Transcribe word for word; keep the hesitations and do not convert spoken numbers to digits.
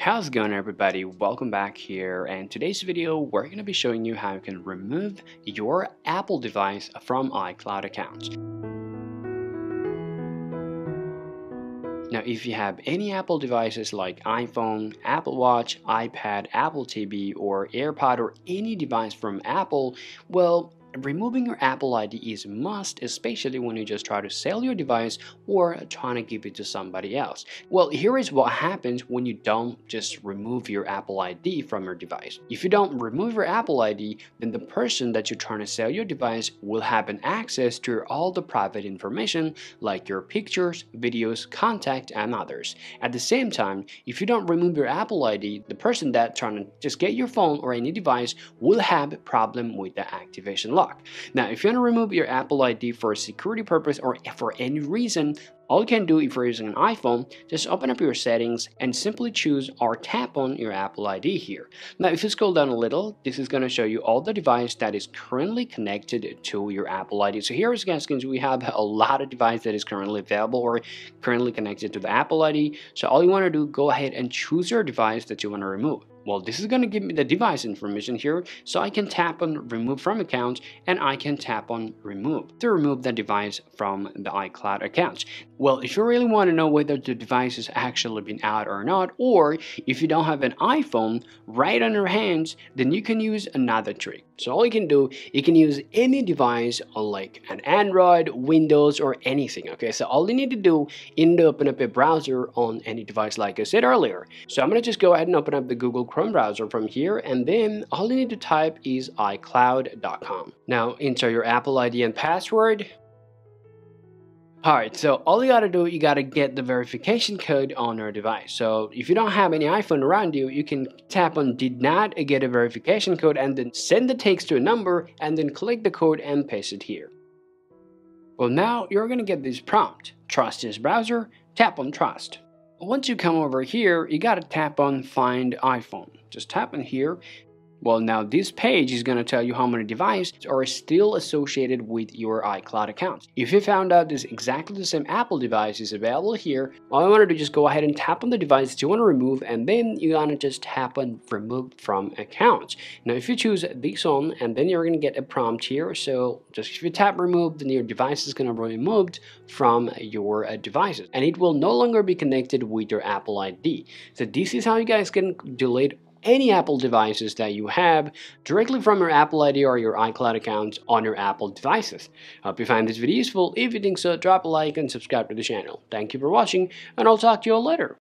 How's it going, everybody? Welcome back here, and in today's video we're going to be showing you how you can remove your Apple device from iCloud accounts. Now, if you have any Apple devices like iPhone, Apple Watch, iPad, Apple T V, or AirPod, or any device from Apple, well, removing your Apple I D is a must, especially when you just try to sell your device or trying to give it to somebody else. Well, here is what happens when you don't just remove your Apple I D from your device. If you don't remove your Apple I D, then the person that you're trying to sell your device will have an access to all the private information like your pictures, videos, contact, and others. At the same time, if you don't remove your Apple I D, the person that's trying to just get your phone or any device will have a problem with the activation lock. Now, if you want to remove your Apple I D for a security purpose or for any reason, all you can do if you're using an iPhone, just open up your settings and simply choose or tap on your Apple I D here. Now, if you scroll down a little, this is going to show you all the device that is currently connected to your Apple I D. So here, as you guys can see, we have a lot of device that is currently available or currently connected to the Apple I D. So all you want to do, go ahead and choose your device that you want to remove. Well, this is going to give me the device information here, so I can tap on remove from accounts, and I can tap on remove to remove the device from the iCloud accounts. Well, if you really want to know whether the device has actually been out or not, or if you don't have an iPhone right on your hands, then you can use another trick. So all you can do, you can use any device like an Android, Windows, or anything, okay? So all you need to do is to open up a browser on any device like I said earlier. So I'm going to just go ahead and open up the Google Chrome browser from here, and then all you need to type is i cloud dot com. Now enter your Apple I D and password. Alright, so all you gotta do, you gotta get the verification code on your device. So if you don't have any iPhone around you, you can tap on did not get a verification code and then send the text to a number and then click the code and paste it here. Well, now you're gonna get this prompt. Trust this browser, tap on trust. Once you come over here, you gotta tap on find iPhone. Just tap on here. Well, now this page is going to tell you how many devices are still associated with your iCloud account. If you found out this exactly the same Apple device is available here, all I want to do is just go ahead and tap on the device that you want to remove, and then you're going to just tap on remove from accounts. Now, if you choose this one, and then you're going to get a prompt here. So just if you tap remove, then your device is going to be removed from your devices, and it will no longer be connected with your Apple I D. So this is how you guys can delete any Apple devices that you have directly from your Apple I D or your iCloud accounts on your Apple devices. I hope you find this video useful. If you think so, drop a like and subscribe to the channel. Thank you for watching, and I'll talk to you all later.